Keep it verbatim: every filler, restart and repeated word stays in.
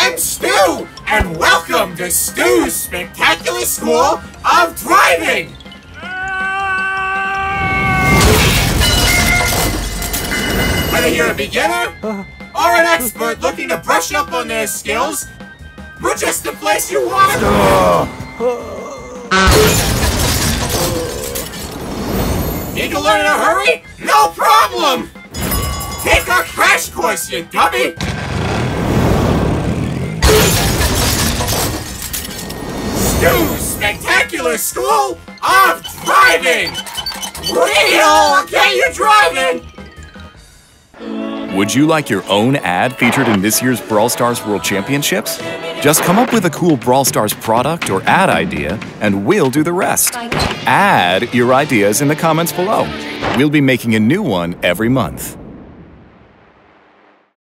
I'm Stu, and welcome to Stu's Spectacular School of Driving! Whether you're a beginner or an expert looking to brush up on their skills, we're just the place you want to go! Need to learn in a hurry? No problem! Take our crash course, you dummy! Stu's Spectacular School of Driving! We'll get you driving! Would you like your own ad featured in this year's Brawl Stars World Championships? Just come up with a cool Brawl Stars product or ad idea, and we'll do the rest. Add your ideas in the comments below. We'll be making a new one every month.